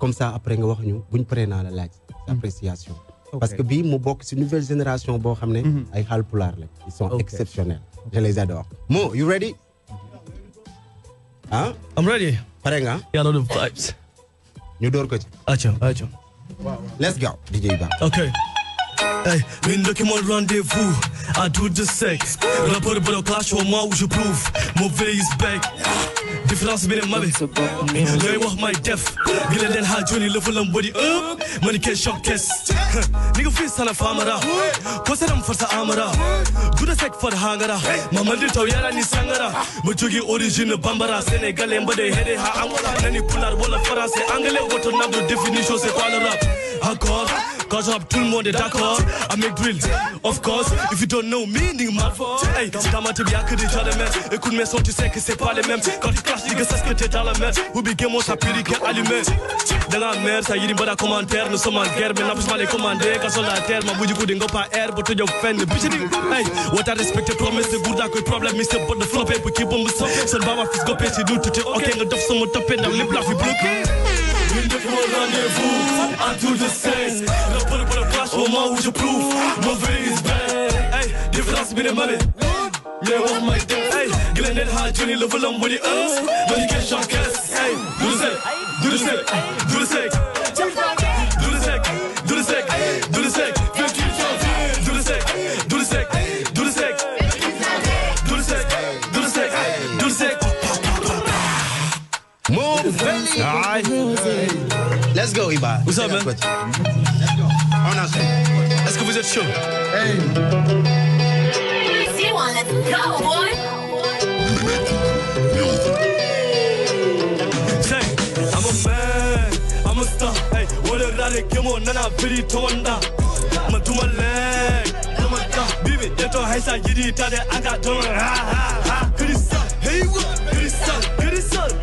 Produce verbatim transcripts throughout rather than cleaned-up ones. comme ça après nga wax ñu buñ paree naa la laaj appréciation. Parce que bi mu bokk ci nouvelle génération boo xam ne ay Haalpulaar la ils sont exceptionnels. Je les adore. Mo, you ready? Huh? I'm ready. Pare nga? Yeah, I know the vibes. Ñu door ko ci. Acha, acha. Let's go. D J Uba. Okay. Hey, been looking mon rendez-vous. I do the sex. Rapport pour le clash au moment où je prouve. Mon V is back. Difference bi ne ma bi. Lay wax my def. Gila leen ha joni level am body up. Money can shock case. Nigga fist on a farmera. Kosaram for sa amara. Do the sex for hangara. Mama de toyara ni sangara. Mo jogi origine bambara Sénégalais mbade head ha amara. Nani pular wala français anglais woto na do definition c'est quoi le rap? Accord, cause rap tout le monde est d'accord. I make drills, of course. If you don't know me, nigga mad for. Hey, ta mate bi ak déjà les mêmes. Écoute mes sons, tu sais que c'est pas les mêmes. Quand tu clashes, nigga, sache que t'es dans la merde. Ou bien mon sapirique allumé. Dans la merde, ça y est, pas de commentaires. Nous sommes en guerre, mais n'abuse pas les commander. Quand sur la terre, ma bouille du coup, dingo pas air. Pour te dire, fan, le bitch, nigga. Hey, what I respect, promise, c'est good, que problème. Mister Bot de flopper, pour qui bombe son. Seul baba, fils copé, c'est doux, tout est ok. Le dof, son mot topé, dans les blagues, il bloque. Une de vos rendez-vous, un tour de seize. Le pôle pour le flash, au moment où je prouve. Mon V is bad. Hey, différence bien aimée. Mais on m'a dit, hey, Glendale High, Johnny, le volant, money, us. Money, cash, en caisse. Hey, do the sec, do the sec, do the sec. Do the sec, do the sec, do the sec. Do the sec, do the sec, do the sec. Do the sec, do the sec, do the sec. Move! Alright. Let's go, Iba. What's up, man? Let's go. On a chaud. Est-ce que vous êtes chaud? Hey! If you want, let's go, boy! Say, I'm a man, I'm a star. Hey, what a rally, come on, nana, pretty tonda. I'm a do my leg, I'm a car. Baby, get your hands out, get it out, I got done. Ha, ha, ha. Pretty star. Hey, what? Pretty star.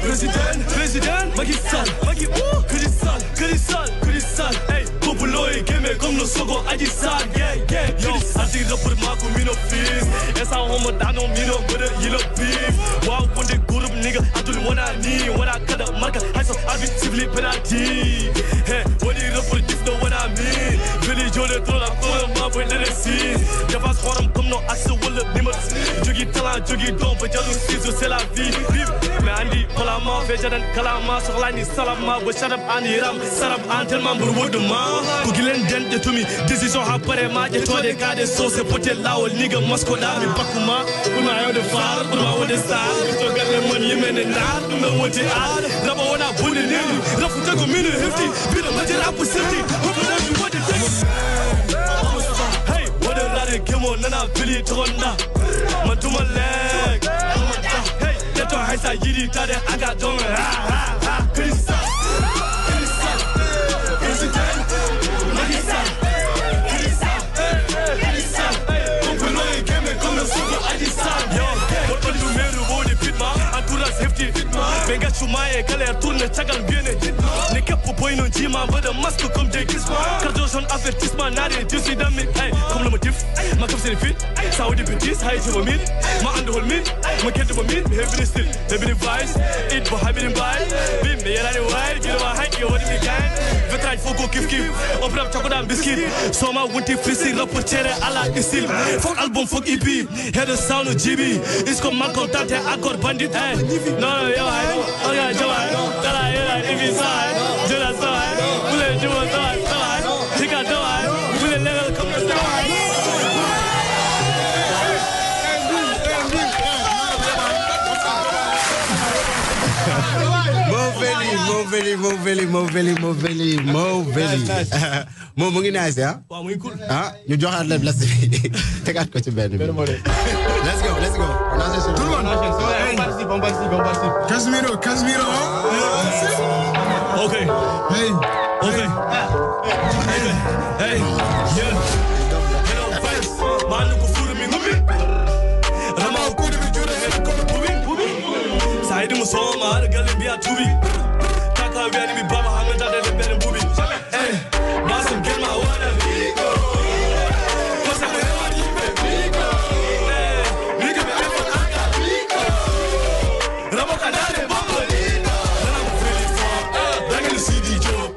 President, President, Macky Sall, Macky Ouh, Kudi Sall, Kudi Sall, Kudi Sall. Hey, Populo et Game comme nos sogos Ajisan, yeah, yeah. Yo, Adidas pour Marco Minofield. Et ça, on me donne un minot, but it, you look beef. Wow, when the good nigga, I do what I need. When I cut up, Maca, I saw arbitrarily penalty. Hey, when you look for it, you know what I mean. Billy Jolie, throw la colle, ma boy, let it see. Je passe par un comme non, assez wall up, nimmer. Jogi talent, jogi don, but jalousie, c'est la vie. Mais Andy, Palama, Vejadan, Kalama, Solani, Salama, but shut up, Andy Ram, Sarab, Antelman, Burwood, Ma, Kugilen, Dent to me. Decision, Haparema, the Toy, the Garden, so supported Lao, nigga, Moscola, the Pakuma, when I own the file, when I own the style, we took the money, men, and that, we know what they are. Never want to put it in, not for the minute, fifty, be the budget up with fifty, whatever you want to take. Hey, what a lot of game on, and I'll be it on now. Matuma leg, hey. Toi high side yidi tade aga don ha ha ha Krista Krista Krista Krista Krista Krista on peut loyer game comme le souverain Adidas yo what do you mean body pitma atura safety benga chumae kala tourne tagal biene ne cap boy non jima bada masque comme des Christmas cardio jaune avertissement nare dix dans mes comme le motif ma comme c'est le fit ça au début dix high je vomit ma andol min. My kid to me, every still, every vice, it for having bite. Be me and I wide, give my height, you want to be kind. The tide for go give give, open up chocolate and biscuit. So my winty freezing up with cherry, I like the seal. Fuck album, fuck E P, hear the sound of G B. It's come my contact, I got bandit. No, no, yo, I know, I got Joe, I know, that I hear that if you saw it, do that so I know, will it do what I saw I know, take a door, will it let it come to the door. Moveli, moveli, moveli, moveli, moveli. Mo mungi nice ya? Wa mungi cool. Ah, ñu joxaat la place bi. Tegaat ko ci benn bi. Let's go, let's go. On a ce tout le monde. On participe, on participe, on participe. Casemiro, Casemiro. Okay. Hey. Okay. Hey. Hey. Yeah. Vibes. Man ko furu mi ngumi. Rama ko du jure he ko bubi bubi. Saidi mo so ma galbi a tubi. I'm ready to be Baba, I'm gonna die in the bed and booby. Hey, Mason, get my water, Vigo. What's up, how are you, Vigo? Hey, Vigo, my friend, I got Vigo. Ramo Canale, Bambolino. Then I'm feeling fun, back in the C D, Joe.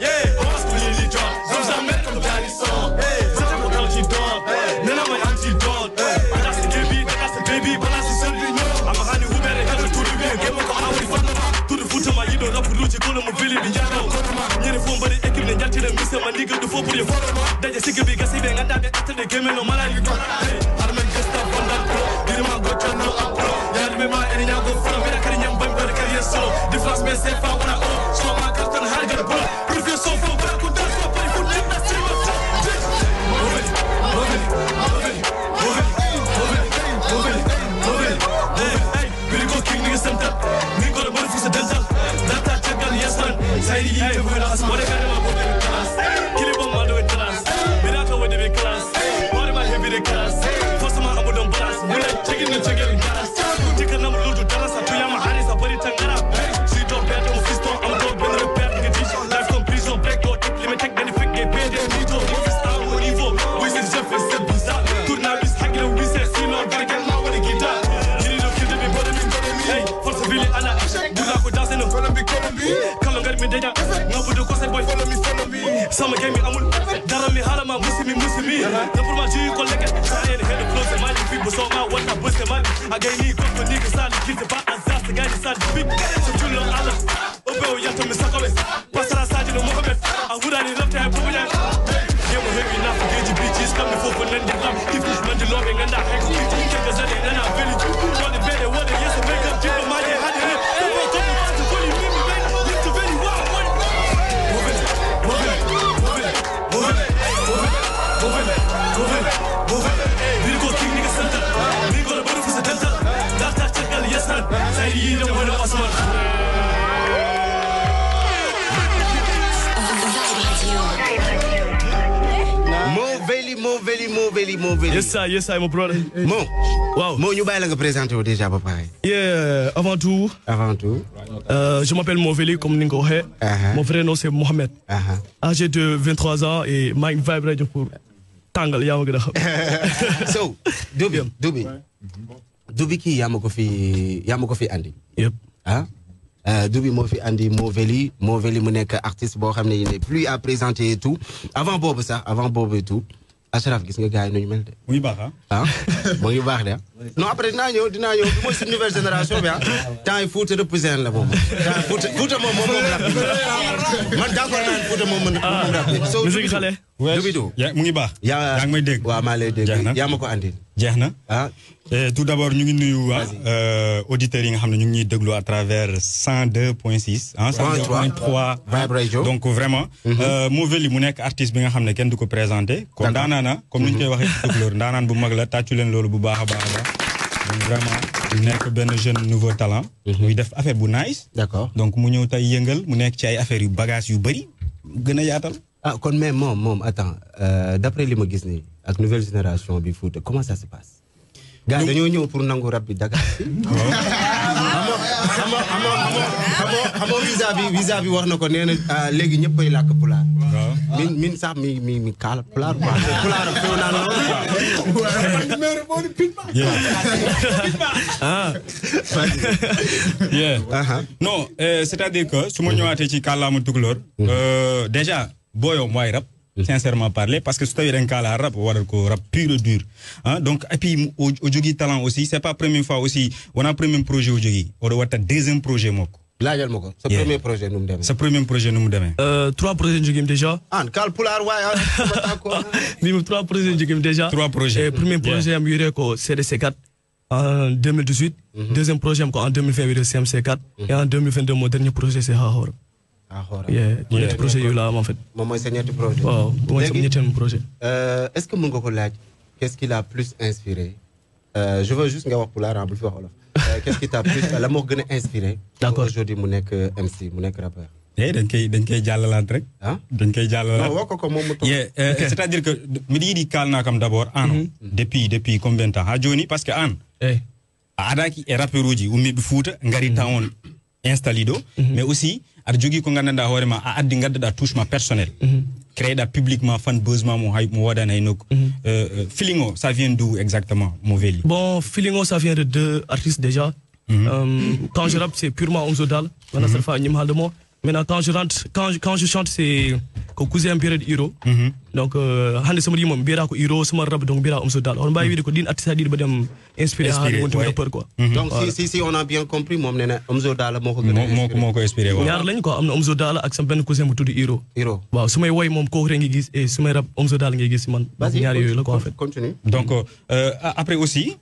Yes sir, yes sir, mon brother. Mon, wow. Mon, nous allons présenter déjà, papa. Yeah, avant tout, avant tout. Euh, je m'appelle Moveli comme Ningohe. Uh-huh. Mon vrai nom c'est Mohamed. Uh-huh. Âgé de vingt-trois ans et Mike Vibe Radio pour Tangle. So, Dubi, Dubi, Dubi qui Yamokofi, Yamokofi Andy. Yep. Hein? Dubi Mofi Andy Moveli, Moveli mon artiste, bon, il n'est plus à présenter et tout. Avant Bob ça, avant Bob et tout. Ashraf, qu'est-ce que tu as dit? Oui, bah. Hein? Bon, il va. Non, après, non, non, non, moi, c'est une nouvelle génération. Tant il faut te représenter là-bas. Faut te représenter là-bas. Musique, ça l'est. Oui, oui, bah. Il y a un peu de temps. Il y a un peu de temps. Il y a un peu de temps. Tout d'abord, nous avons auditeurs qui nous déglou à travers cent deux virgule six, cent deux virgule trois. Donc, vraiment, mauvais limonek artiste bien ramené qu'un de quoi présenter. Comme Danana, comme nous avons déglou, Danana Boumagla, Tatulen Lolo Bouba. Donc vraiment, il n'est que un jeune nouveau talent. Il a fait affaire bu nice. D'accord. Donc, il y a des affaires qui sont bagages. Ah, quand même, mom, mom, attends. Euh, D'après les mots que j'ai avec la nouvelle génération de foot, comment ça se passe? Gars, nous sommes pour nous rapide. Amo vis-à-vis vis-à-vis war na ko neena légui ñeppay lak pulaar min min sax mi mi mi kal pulaar quoi pulaar few na non ah yeah non c'est-à-dire que suma ñëwaté ci kalamu tukulor euh déjà boyo moy rap sincèrement parler parce que c'est un cas à rap ou à rap pur et dur hein? Donc et puis au, au jogi talent aussi c'est pas première fois aussi on a premier projet au jogi on doit être deuxième projet moko là il moko c'est premier projet nous demain c'est premier projet nous demain euh trois projets jogi déjà an kal pular wa ni trois projets jogi déjà trois projets et premier projet am yure ko C D C quatre en deux mille dix-huit deuxième projet am ko en deux mille vingt avec C M C quatre et en deux mille vingt-deux mon dernier projet c'est Haor. Ah, yeah, yeah, yeah, projet yeah. Là, en fait. Maman, c'est un projet. Oh, un projet. Euh, Est-ce que mon collègue, qu'est-ce qui l'a plus inspiré? Euh, je veux juste me pour la ramble. Qu'est-ce qui t'a plus l'amour que inspiré? D'accord. Aujourd'hui, mon M C, mon rappeur. Eh, donc il, donc il jale l'entrée. Hein? Donc il jale. Non, ouais, comment on. Yeah, c'est-à-dire que midi il calme comme d'abord an. Depuis depuis combien de temps? À Johnny parce que an. Eh. Adaki est rappeur aujourd'hui ou mi foot ngari town installé do, mais aussi Arjite kongananda horema a addi gadda touche ma personnel créé da publiquement fan buzz ma mo hype mo wadana enoko euh feelingo ça vient d'où exactement Moveli? Bon feelingo ça vient de deux artistes déjà quand je rappe c'est purement onzodal, voilà ça fait un mal de moi. Maintenant quand je rentre quand quand je chante c'est ko cousin period euro donc hande somo yimom biira ko euro somo rab donc biira um sudal on bawi wide ko din artiste di ba dem inspiré ha wonti rappeur quoi donc si si si on a bien compris mom nena um sudal moko moko moko inspiré wa ñaar lañ ko amna um sudal ak sam ben cousin bu tuddi euro euro waaw sumay woy mom ko rek ngi gis et sumay rab um sudal ngi gis man ñaar yoy la ko en fait donc après aussi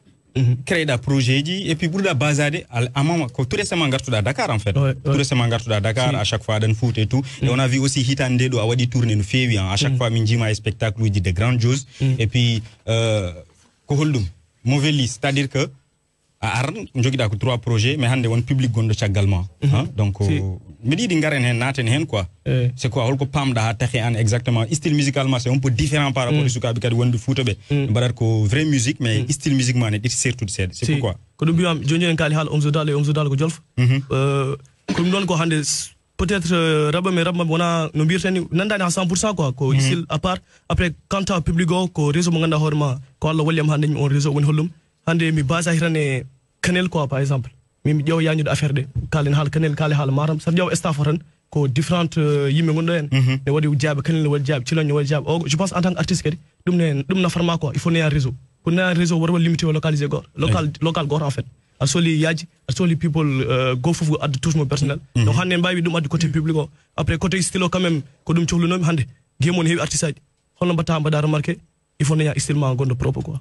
créer des projets et puis pour la basade à maman tout récemment garde à Dakar en fait tout récemment garde à Dakar à chaque fois d'un foot et tout et on a vu aussi Hitande do Awadi tourner nous fait à chaque fois Minjima spectacle lui dit des grandes choses et puis Koholdum mauvais liste c'est à dire que à Arn j'ai d'accord trois projets mais hande one public gonde chaque également donc me dit d'ingaren hen naten hen quoi c'est quoi holko pam da taxé an exactement style musicalement c'est un peu différent par rapport à ce qu'habitude wonde footbe badar ko vraie musique mais style musiquement c'est surtout c'est c'est pourquoi ko dum biam jonjon kali hal omzo dal omzo dal ko jolf euh ko dum don ko hande peut-être rabba mais rabba wona no birtani nandani à cent pour cent quoi ko style à part après quand au public ko réseau mo ganda horma ko Allah waliam hande on réseau woni hollum hande mi basa hirane canal quoi par exemple mi diow yañu affaire de kalen hal canal kale hal maram sa diow staff ran ko different yimbe gondo en ne wadi jabe canal wal jabe ci lañu wal jabe je pense en tant qu'artiste kadi dum ne dum na farma quoi il faut na réseau pour na réseau war wal limiter localiser gor local local gor en fait asoli yaji asoli people go fofu ad touche mon personnel donc hande mbawi dum ad côté public o après côté stylo quand même ko dum cohlunomi hande gemon heewi artiste aji holno batta mbada remarquer il faut na style ma gondo propre quoi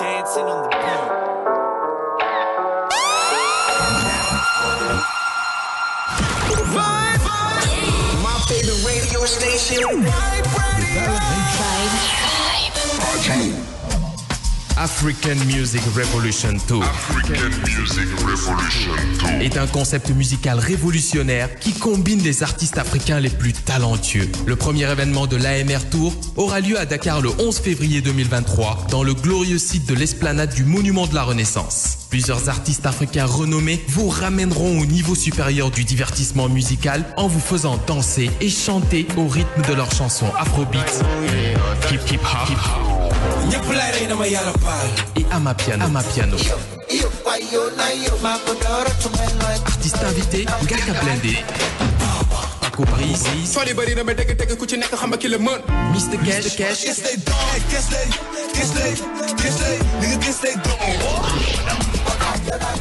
dancing on the beat. My favorite radio station. Vibe Radio. Vibe. African Music Revolution Tour. African Music Revolution Tour est un concept musical révolutionnaire qui combine les artistes africains les plus talentueux. Le premier événement de l'A M R Tour aura lieu à Dakar le onze février deux mille vingt-trois dans le glorieux site de l'esplanade du Monument de la Renaissance. Plusieurs artistes africains renommés vous ramèneront au niveau supérieur du divertissement musical en vous faisant danser et chanter au rythme de leurs chansons afrobeat, hip hip hop, et Amapiano. Amapiano. Artiste invité, Gaka Blindé, Paco Brice, mister Cash, Cash,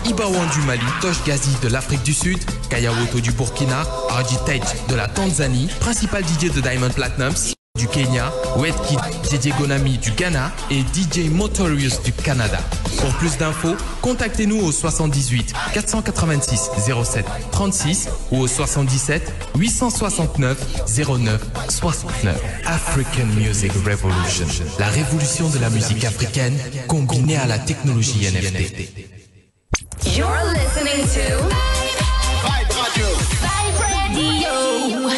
Ibawan du Mali, Tosh Ghazi de l'Afrique du Sud, Kayawoto du Burkina, Arjite de la Tanzanie, principal D J de Diamond Platinumz du Kenya, Wet Kid, D J Gonami du Ghana et D J Motorious du Canada. Pour plus d'infos, contactez-nous au soixante-dix-huit quatre cent quatre-vingt-six zéro sept trente-six ou au soixante-dix-sept huit cent soixante-neuf zéro neuf soixante-neuf. African Music Revolution, la révolution de la musique africaine combinée à la technologie N F T. You're listening to Vibe Radio. Vibe Radio.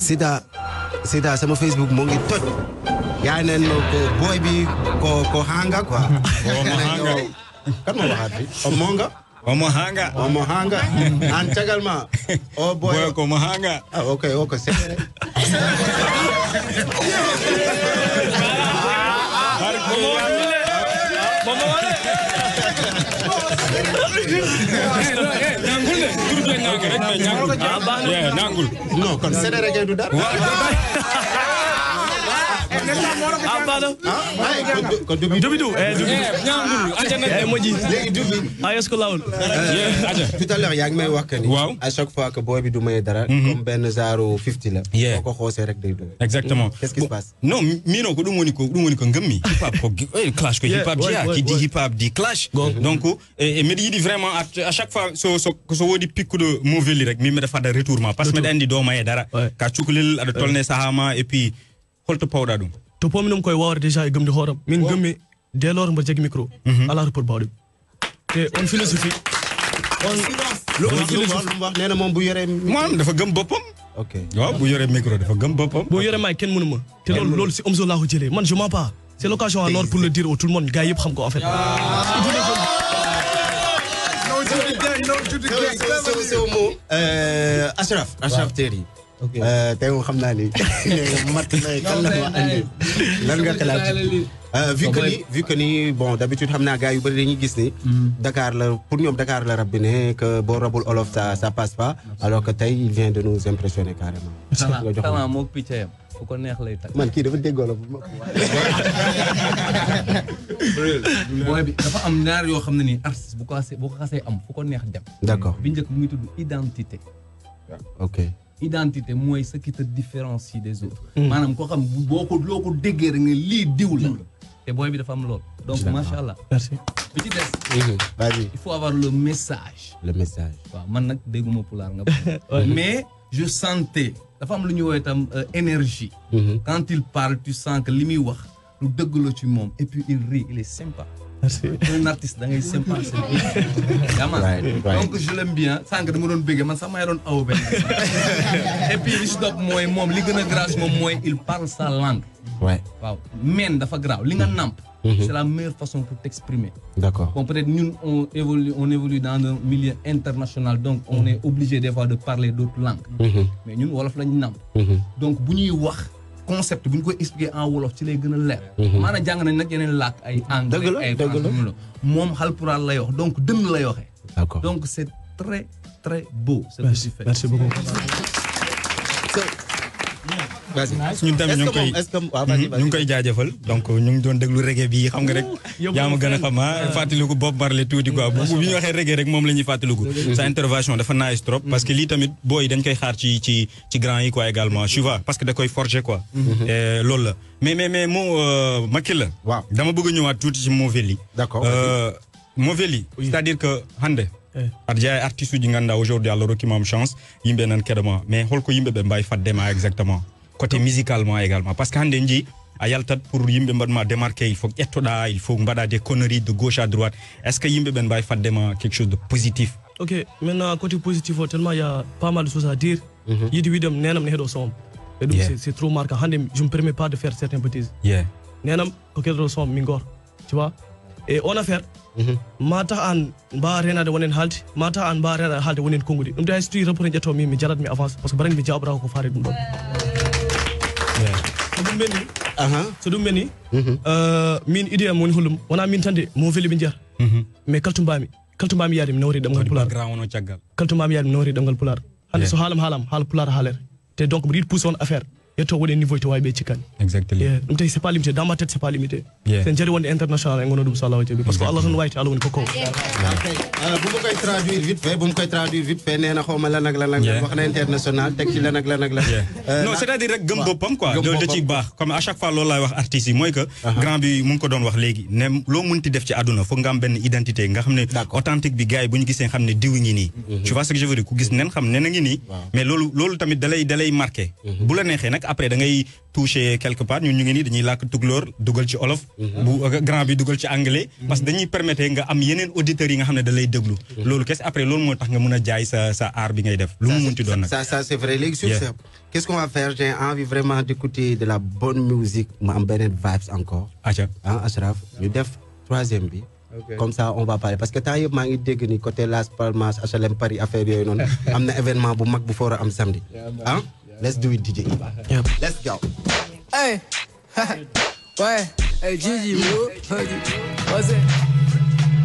Sida, sida, sama Facebook mongi tot. Yanen lo ko boy bi ko ko hanga kwa. Hanga. Kano bahati. Omonga. Omohanga. Omohanga. Anchagalma. Oh boy. Boy ko mohanga. Okay, okay. No, consider again to that. Tout à l'heure, il y a un wakani. À chaque fois que boy bidou maye dara, comme ben zaro fifty là. Encore hausse avec des deux. Exactement. Qu'est-ce qui se passe? Non, mino que du monico, du monico ngami. Hip hop, clash que hip hop dia, qui dit hip hop dit clash. Donc, et mais il dit vraiment à chaque fois, so so so wodi pic de mauvais lyric, mais me da fa da retournement. Parce que d'endi do maye dara, ka chukulil ad tolne sahama et puis holto powda dum to pominum koy wawre déjà e gumde hooram min gummi dès lors mbo jaggi micro ala rapport bawɗum te on philosophie on lo philosophie neena moom bu yore moom dafa gëm boppam ok. waaw bu yoree micro dafa gëm boppam. bu yoree maay kenn mënu ma. te loolu loolu si Omzo laa ko jëlee man je mens pas. c' est l' occasion alors pour le dire au tout le monde gars yëpp xam ko en fait. Ashraf Ashraf Terry. ok tey moom xam naa ni mat na kan la ma andi lan nga xalaat vu que ni vu que ni bon d'habitude xam naa gars yu bëri dañuy gis ni Dakar la pour ñoom Dakar la rab bi ne que boo rabul olof ça ça passe pas alors que tey il vient de nous impressionner carrément. xanaa moog piccayam ku ko neex lay tàgg. man kii dafa déggoo la bu ma. booy bi dafa am ñaar yoo xam ne nii artiste bu ko xasee bu ko xasee am fu ko neex dem. d'accord bi njëkk mu ngi tudd identité. ok. identité mooy ce qui te différencie des autres. maanaam koo xam boo ko loo ko déggee rek ne lii diw la. te booy bi dafa am lool. donc macha allah. merci. bi ci des. il faut avoir le message. le message. waaw man nag dégguma pulaar nga. mais je sentais. dafa am lu ñu woowee tam énergie. quand il parle tu sens que li muy wax lu dëgg la ci moom et puis il rit il est sympa. merci un artiste da ngay sympa donc je l'aime bien sànq dama doon bëggee man sax maa doon aw benn et puis li si topp mooy moom li gën a grâce moom mooy il parle sa langue. waaw men dafa grave li nga namp. c'est la meilleure façon pour t'exprimer. D'accord. Bon, peut-être nous, on évolue, on évolue dans un milieu international, donc on est obligé des fois de parler d'autres langues. Mm-hmm. Mais nous, Wolof, la ñu nam. Donc, bu ñuy wax concept, bu ñu ko expliquer en Wolof, ci lay gën a leer. Maanaam jàng nañ nag yeneen làkk ay anglais ay français. Moom Halpulaar lay wax, donc dënn lay waxee. D'accord. Donc, c'est très, très beau ce que tu fais. Merci beaucoup. suñu tamit ñu ngi koy ñu ngi koy jaajëfal donc ñu ngi doon déglu reggae bi xam nga rek yaa ma gën a xam ah fàttaliku Bob Marley tuuti quoi bu ñu waxee reggae rek moom la ñuy fàttaliku sa intervention dafa nice trop parce que lii tamit booy dañ koy xaar ci ci ci grand yi quoi également tu vois parce que da koy forger quoi loolu la mais mais mais moo Macky la waaw dama bëgg a ñëwaat tuuti ci Movéli d'accord Movéli c'est-à-dire que hande Arjite artiste ji nga ndaa aujourd'hui alors ki ma am chance yimbe nan kedama mais xool ko yimbe be mbaay fat dema exactement côté musicalement également parce que hande ji a yaltat pour yimbe mbadma démarquer il faut ettoda il faut mbada des conneries de gauche à droite est-ce que yimbe ben mbay fadema quelque chose de positif OK maintenant côté positif tellement il y a pas mal de choses à dire yidi widam nenam ne hedo som et donc c'est trop marquant hande je me permets pas de faire certaines bêtises yeah nenam OK hedo som mi ngor tu vois et on a fait mata an ba renade wonen halti mata an ba renade halti wonen kongudi dum day sti reprenir jetto mi mi jarat mi avance parce que barang mi jawbra ko faare dum don so ɗum ɓeni min idée am woni hollum wona min tan de mo weli ɓe jeeyata mais kaltu mbami kaltu mbami yaade mi nawri ɗemgal pular kaltu mbami yaade mi nawri ɗemgal pular hande so haalam haalam haala pular haalere te donc mbiɗa yiɗi pousse on affaire yetto woni niveau to wawi ɓe cikkani exactement ɗum tawi c'est pas limité dans ma tête c'est pas limité sen jari wonde international en gono ɗum so Allah wayti parce que Allah tan wayti Allah woni kokko bumo koye traduire vite fait bumo koye traduire vite fait nena xawma lan ak lan ak wax na international teg ci lan ak lan ak lan non c'est-à-dire rek gëm boppam quoi loolu da ci baax comme à chaque fois loolu laay wax artistes yi mooy que grand bi mu ngi ko doon wax léegi ne loo munti def ci àdduna foog nga am benn identité nga xam ne authentique bi gars yi bu ñu gisee xam ne diw ngi nii tu vois ce que je veux dire ku gis nen xam ne na ngi nii mais loolu loolu tamit dalay dalay marqué bu la neexee nag après da ngay touché quelque part ñun ñu ngi nii dañuy làkk tuglóor dugal ci olof bu grand bi dugal ci anglais parce que dañuy permettre nga am yeneen auditeurs yi nga xam ne da lay déglu loolu kese après loolu moo tax nga mën a jaay sa sa art bi ngay def lu mu munti doon nag ça ça c'est vrai léegi sur ça qu'est-ce qu'on va faire j'ai envie vraiment d'écouter de la bonne musique mu am beneen vibes encore aca ah Ashraf ñu def troisième bi comme ça on va parler parce que temps yëpp maa ngi dégg ni côté Las Palmas H L M Paris affaire yooyu noonu am na événement bu mag bu foora am samedi ah Let's do it, D J Uba. Yep. Let's go. Hey, why? Hey, Gigi, woo. What's it?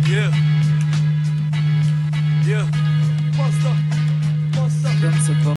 Yeah. Yeah. What's up?